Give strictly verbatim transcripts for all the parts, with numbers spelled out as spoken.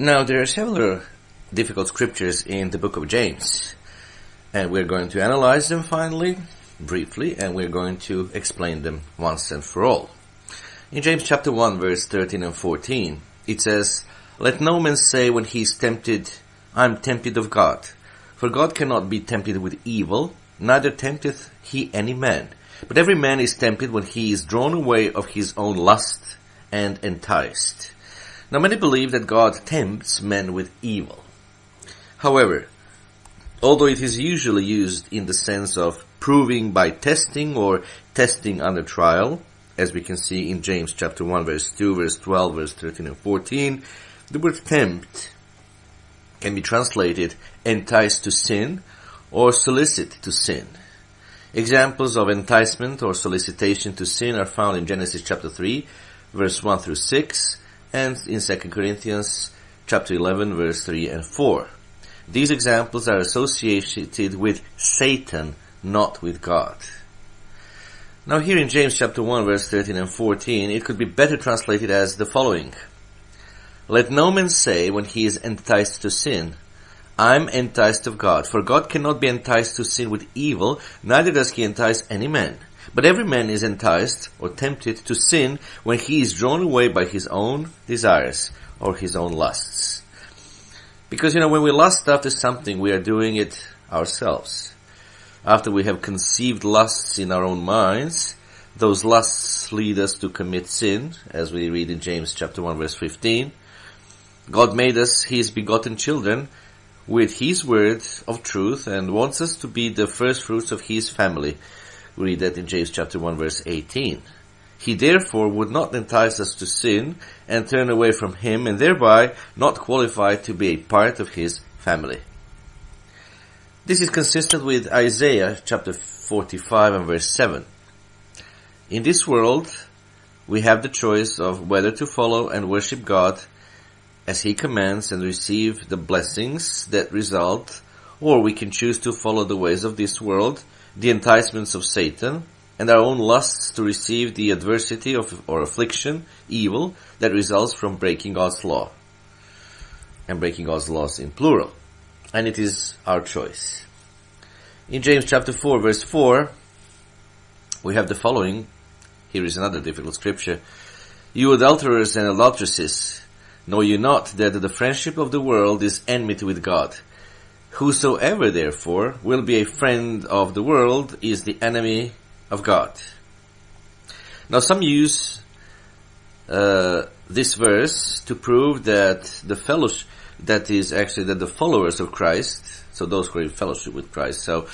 Now, there are several difficult scriptures in the book of James, and we're going to analyze them finally, briefly, and we're going to explain them once and for all. In James chapter one, verse thirteen and fourteen, it says, "Let no man say when he is tempted, I am tempted of God. For God cannot be tempted with evil, neither tempteth he any man. But every man is tempted when he is drawn away of his own lust and enticed." Now, many believe that God tempts men with evil. However, although it is usually used in the sense of proving by testing or testing under trial, as we can see in James chapter one, verse two, verse twelve, verse thirteen and fourteen, the word tempt can be translated entice to sin or solicit to sin. Examples of enticement or solicitation to sin are found in Genesis chapter three, verse one through six, and in Second Corinthians chapter eleven, verse three and four. These examples are associated with Satan, not with God. Now, here in James chapter one, verse thirteen and fourteen, it could be better translated as the following: "Let no man say when he is enticed to sin, I am enticed of God. For God cannot be enticed to sin with evil, neither does he entice any man. But every man is enticed or tempted to sin when he is drawn away by his own desires or his own lusts." Because, you know, when we lust after something, we are doing it ourselves. After we have conceived lusts in our own minds, those lusts lead us to commit sin, as we read in James chapter one, verse fifteen. God made us his begotten children with his word of truth and wants us to be the first fruits of his family. We read that in James chapter one, verse eighteen. He therefore would not entice us to sin and turn away from him, and thereby not qualify to be a part of his family. This is consistent with Isaiah chapter forty-five and verse seven. "In this world we have the choice of whether to follow and worship God as he commands and receive the blessings that result, or we can choose to follow the ways of this world, the enticements of Satan, and our own lusts to receive the adversity of or affliction, evil, that results from breaking God's law." And breaking God's laws in plural. And it is our choice. In James chapter four, verse four, we have the following. Here is another difficult scripture: "You adulterers and adulteresses, know you not that the friendship of the world is enmity with God? Whosoever, therefore, will be a friend of the world is the enemy of God." Now, some use uh, this verse to prove that the fellowship, that is actually that the followers of Christ, so those who are in fellowship with Christ, so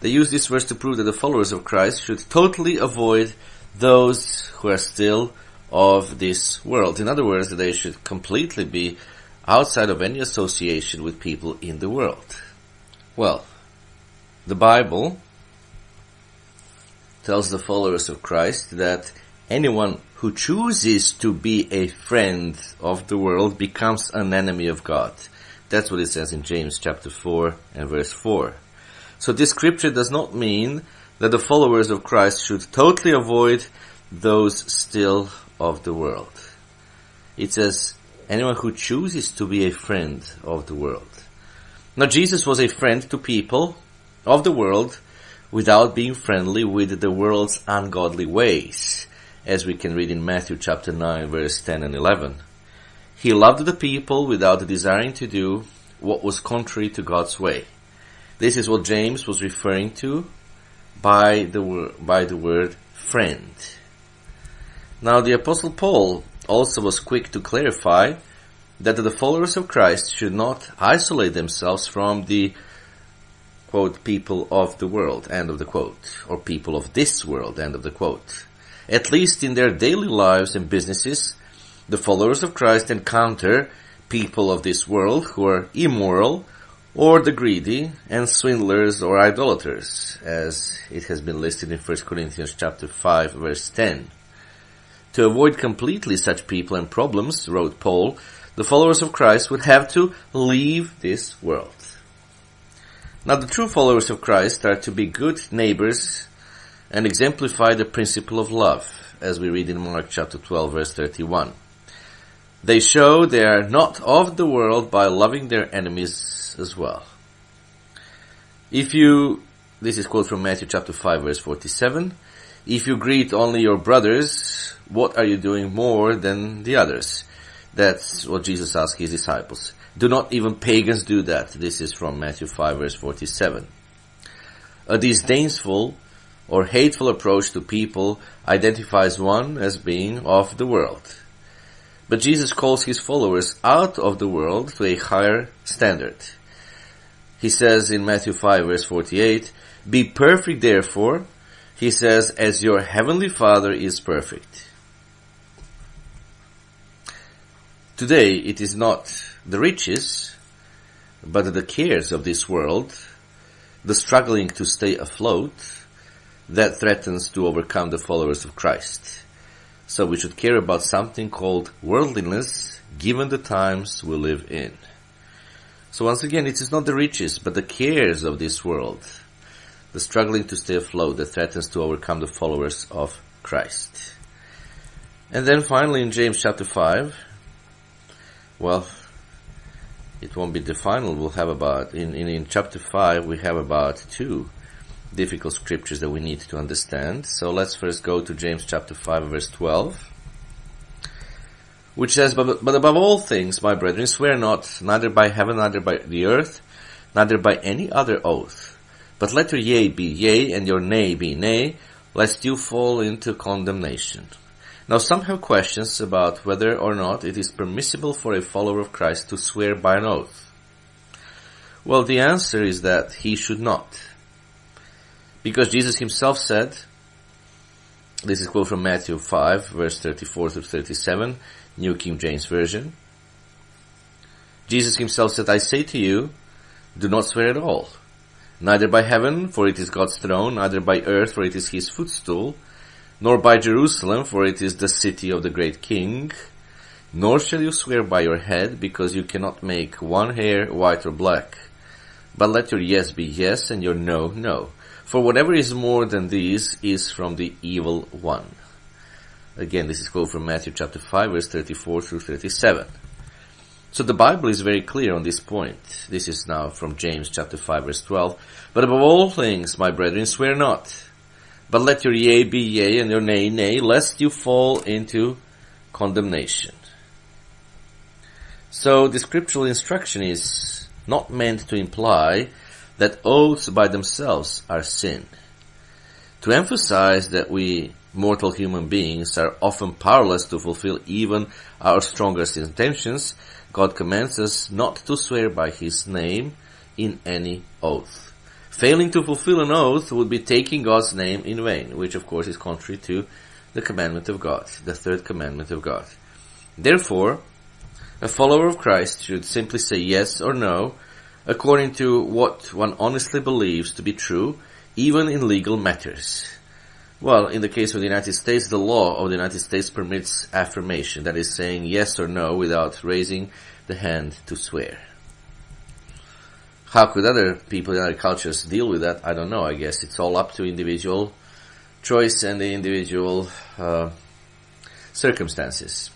they use this verse to prove that the followers of Christ should totally avoid those who are still of this world. In other words, that they should completely be outside of any association with people in the world. Well, the Bible tells the followers of Christ that anyone who chooses to be a friend of the world becomes an enemy of God. That's what it says in James chapter four and verse four. So this scripture does not mean that the followers of Christ should totally avoid those still of the world. It says anyone who chooses to be a friend of the world. Now, Jesus was a friend to people of the world without being friendly with the world's ungodly ways, as we can read in Matthew chapter nine, verse ten and eleven. He loved the people without desiring to do what was contrary to God's way. This is what James was referring to by the, by the word friend. Now, the Apostle Paul also was quick to clarify that the followers of Christ should not isolate themselves from the, quote, people of the world, end of the quote, or people of this world, end of the quote. At least in their daily lives and businesses, the followers of Christ encounter people of this world who are immoral or the greedy and swindlers or idolaters, as it has been listed in First Corinthians chapter five, verse ten. To avoid completely such people and problems, wrote Paul, the followers of Christ would have to leave this world. Now, the true followers of Christ are to be good neighbors and exemplify the principle of love, as we read in Mark chapter twelve, verse thirty-one. They show they are not of the world by loving their enemies as well. If you, this is quote from Matthew chapter five verse forty-seven, if you greet only your brothers, what are you doing more than the others? That's what Jesus asked his disciples. Do not even pagans do that? This is from Matthew five verse forty-seven. A disdainful or hateful approach to people identifies one as being of the world. But Jesus calls his followers out of the world to a higher standard. He says in Matthew five verse forty-eight, "Be perfect therefore," he says, "as your heavenly Father is perfect." Today it is not the riches, but the cares of this world, the struggling to stay afloat, that threatens to overcome the followers of Christ. So we should care about something called worldliness, given the times we live in. So once again, it is not the riches, but the cares of this world, the struggling to stay afloat, that threatens to overcome the followers of Christ. And then finally in James chapter five, well, it won't be the final. We'll have about, in, in, in chapter five, we have about two difficult scriptures that we need to understand. So let's first go to James chapter five, verse twelve, which says, But, but above all things, my brethren, swear not, neither by heaven, neither by the earth, neither by any other oath. But let your yea be yea, and your nay be nay, lest you fall into condemnation. Now some have questions about whether or not it is permissible for a follower of Christ to swear by an oath. Well, the answer is that he should not. Because Jesus himself said, this is a quote from Matthew five, verse thirty-four through thirty-seven, New King James Version. Jesus himself said, "I say to you, do not swear at all, neither by heaven, for it is God's throne, neither by earth, for it is his footstool, nor by Jerusalem, for it is the city of the great king. Nor shall you swear by your head, because you cannot make one hair white or black. But let your yes be yes, and your no, no. For whatever is more than these is from the evil one." Again, this is quote from Matthew chapter five, verse thirty-four through thirty-seven. So the Bible is very clear on this point. This is now from James chapter five, verse twelve. "But above all things, my brethren, swear not. But let your yea be yea, and your nay nay, lest you fall into condemnation." So the scriptural instruction is not meant to imply that oaths by themselves are sin. To emphasize that we mortal human beings are often powerless to fulfill even our strongest intentions, God commands us not to swear by his name in any oath. Failing to fulfill an oath would be taking God's name in vain, which of course is contrary to the commandment of God, the third commandment of God. Therefore, a follower of Christ should simply say yes or no, according to what one honestly believes to be true, even in legal matters. Well, in the case of the United States, the law of the United States permits affirmation, that is saying yes or no without raising the hand to swear. How could other people in other cultures deal with that? I don't know. I guess it's all up to individual choice and the individual uh, circumstances.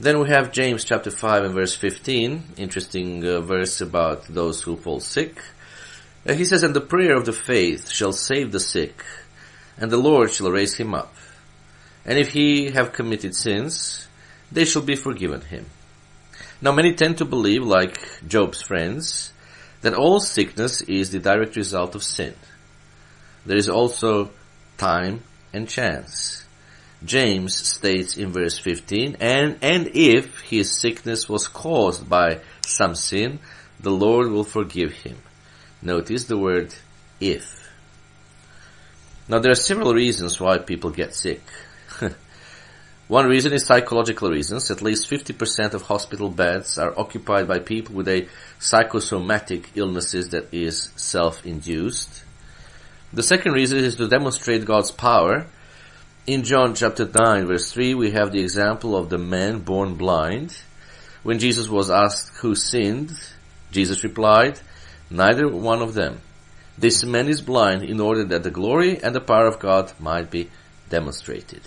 Then we have James chapter five and verse fifteen. Interesting uh, verse about those who fall sick. Uh, he says, "And the prayer of the faith shall save the sick, and the Lord shall raise him up. And if he have committed sins, they shall be forgiven him." Now many tend to believe, like Job's friends, that all sickness is the direct result of sin. There is also time and chance. James states in verse fifteen, and, and if his sickness was caused by some sin, the Lord will forgive him." Notice the word if. Now there are several reasons why people get sick. One reason is psychological reasons. At least fifty percent of hospital beds are occupied by people with a psychosomatic illnesses that is self-induced. The second reason is to demonstrate God's power. In John chapter nine verse three, we have the example of the man born blind. When Jesus was asked who sinned, Jesus replied, "Neither one of them. This man is blind in order that the glory and the power of God might be demonstrated."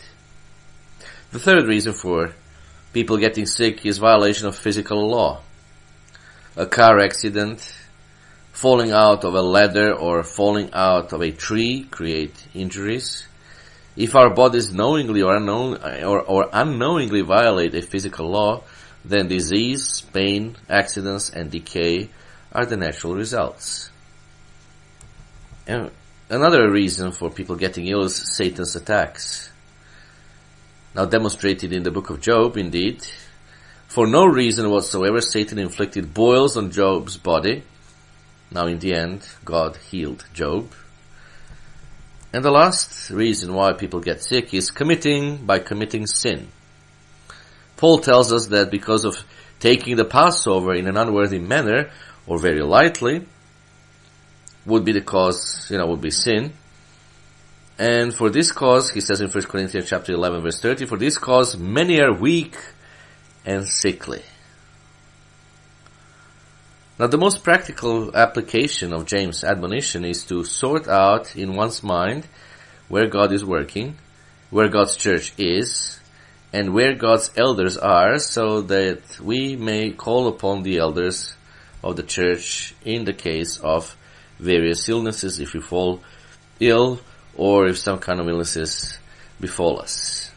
The third reason for People getting sick is violation of physical law. A car accident, falling out of a ladder or falling out of a tree create injuries. If our bodies knowingly or, unknown, or, or unknowingly violate a physical law, then disease, pain, accidents, and decay are the natural results. And another reason for people getting ill is Satan's attacks. Now demonstrated in the book of Job, indeed, for no reason whatsoever Satan inflicted boils on Job's body. Now in the end, God healed Job. And the last reason why people get sick is committing by committing sin. Paul tells us that because of taking the Passover in an unworthy manner, or very lightly, would be the cause, you know, would be sin. And for this cause, he says in First Corinthians chapter eleven verse thirty, for this cause many are weak and sickly. Now the most practical application of James' admonition is to sort out in one's mind where God is working, where God's church is, and where God's elders are, so that we may call upon the elders of the church in the case of various illnesses, if we fall ill or if some kind of illnesses befall us.